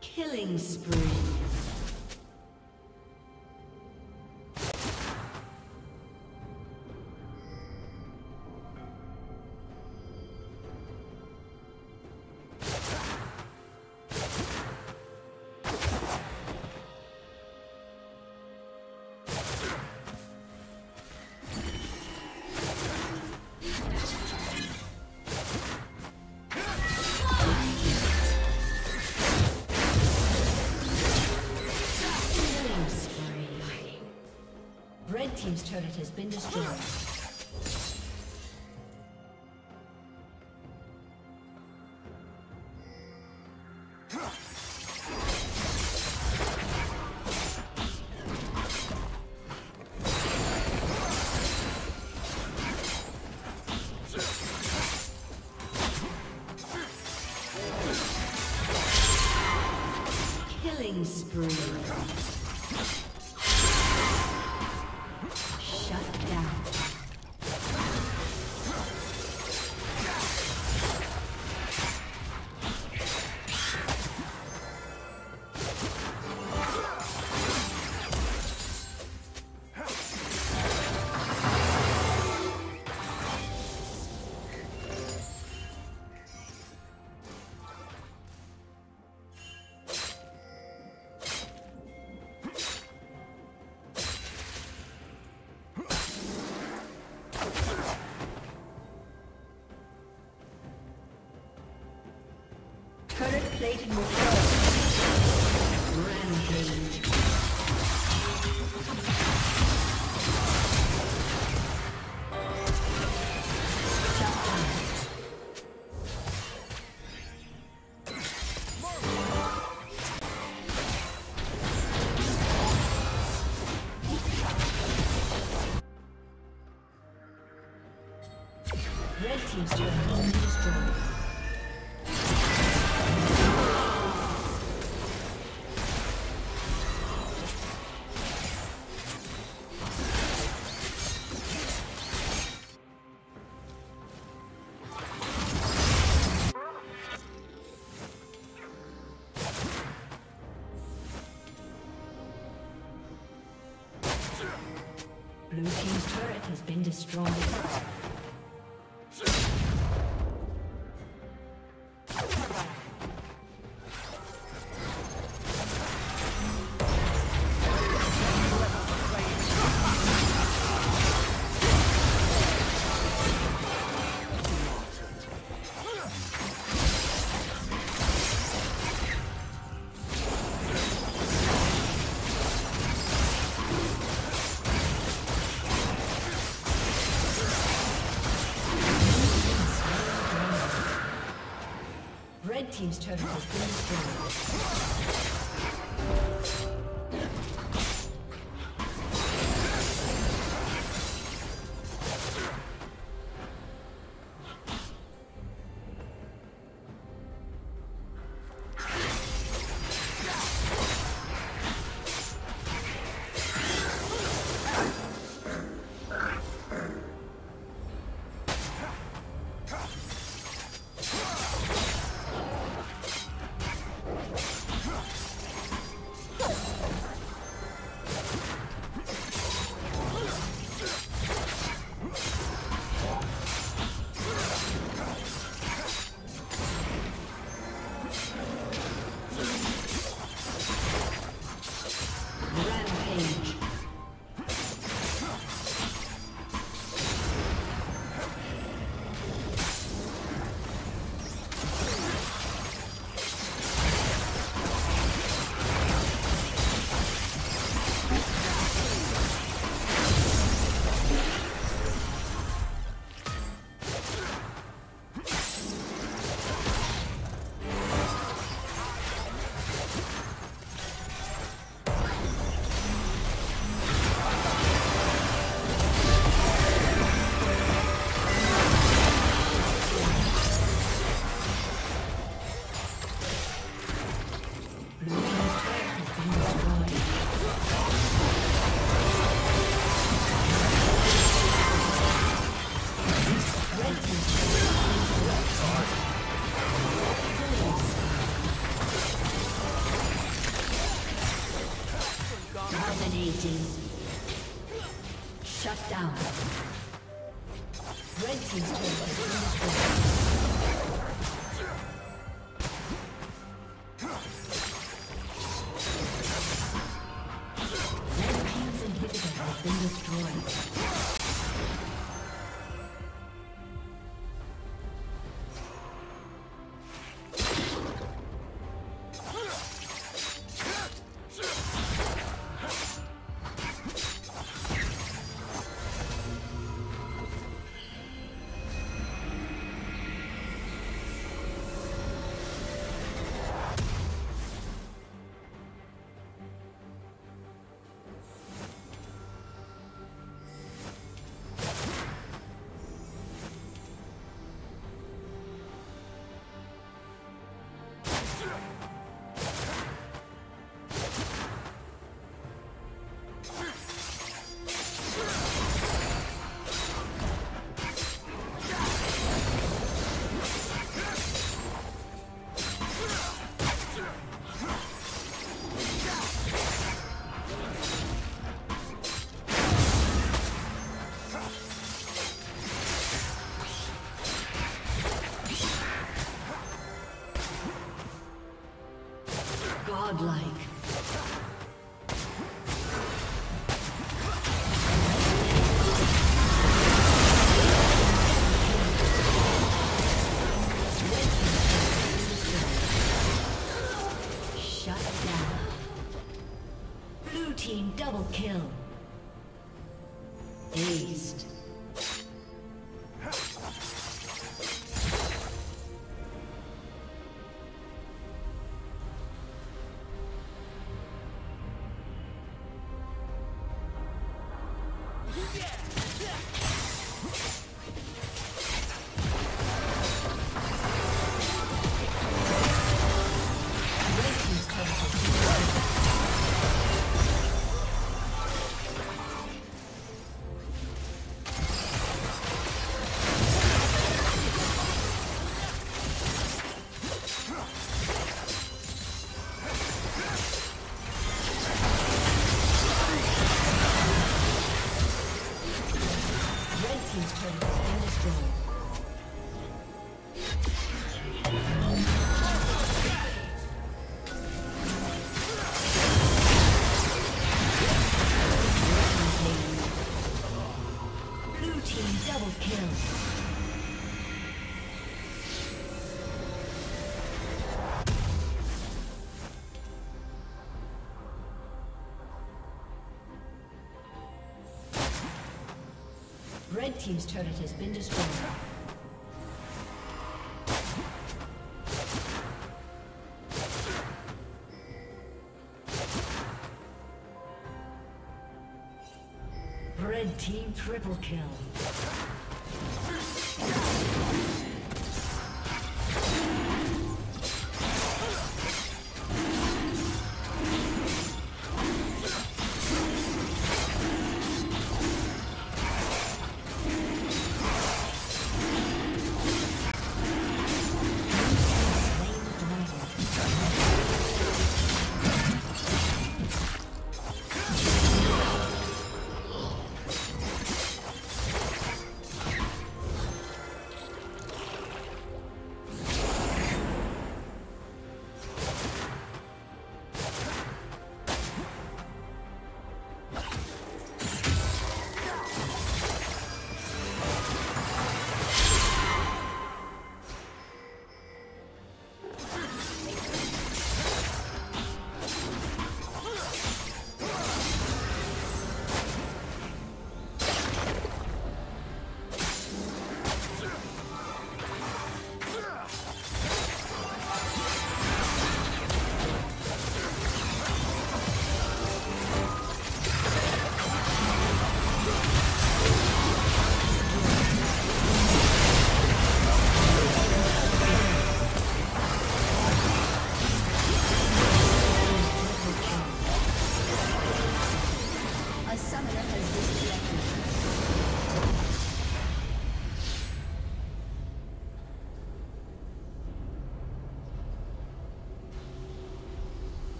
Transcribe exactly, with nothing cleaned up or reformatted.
Killing spree. Team's turret has been destroyed. Killing spree. Plating will fall. Rampage. Red team's turret has been destroyed. Blue team's turret has been destroyed. Team's turret has been destroyed. Shut down. Red team's turret has been destroyed. Godlike. Shut down. Blue team double kill. Aced. Red team's turret has been destroyed. Red team triple kill.